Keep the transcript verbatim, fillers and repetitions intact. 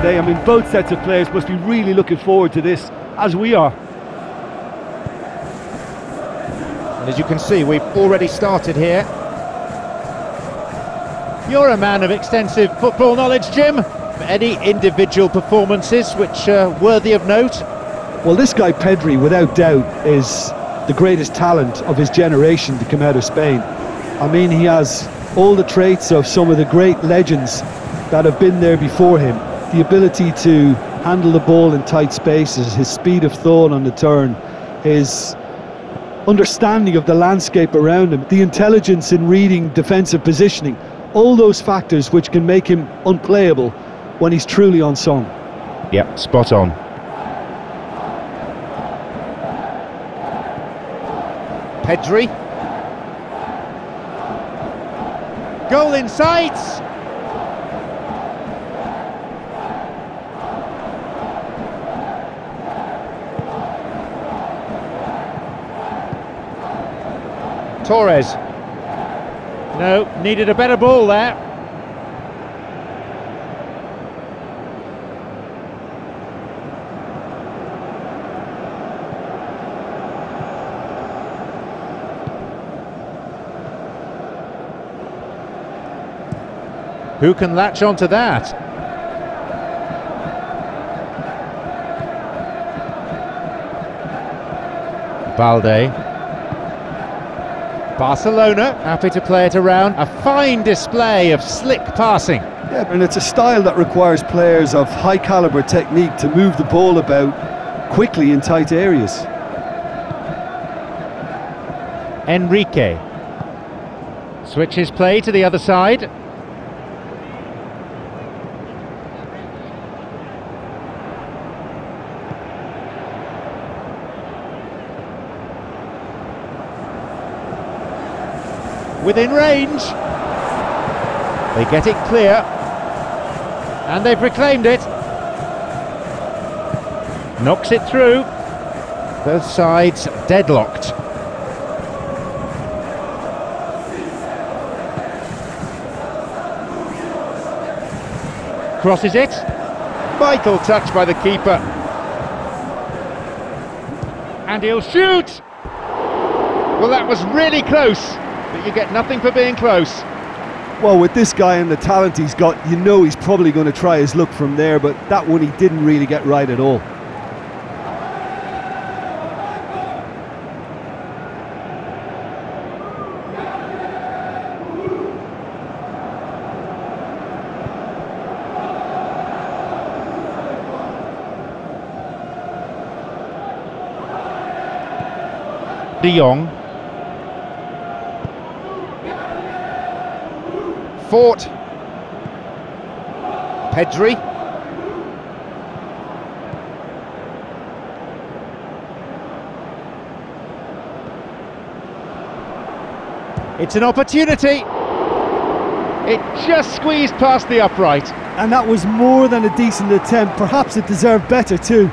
today. I mean, both sets of players must be really looking forward to this, as we are. And as you can see, we've already started here. You're a man of extensive football knowledge, Jim. Any individual performances which are worthy of note? Well, this guy Pedri, without doubt, is the greatest talent of his generation to come out of Spain. I mean, he has all the traits of some of the great legends that have been there before him. The ability to handle the ball in tight spaces, his speed of thought on the turn, his understanding of the landscape around him, the intelligence in reading defensive positioning, all those factors which can make him unplayable when he's truly on song. Yep, spot on. Pedri. Goal in sight. Torres. No, needed a better ball there. Who can latch on to that? Balde. Barcelona, happy to play it around. A fine display of slick passing. Yeah, and it's a style that requires players of high caliber technique to move the ball about quickly in tight areas. Enrique. Switches play to the other side. Within range, they get it clear, and they've reclaimed it. Knocks it through. Both sides deadlocked. Crosses it. Vital touch by the keeper, and he'll shoot. Well, that was really close. But you get nothing for being close. Well, with this guy and the talent he's got, you know he's probably going to try his luck from there, but that one he didn't really get right at all. De Jong. Fort. Pedri. It's an opportunity. It just squeezed past the upright. And that was more than a decent attempt. Perhaps it deserved better too.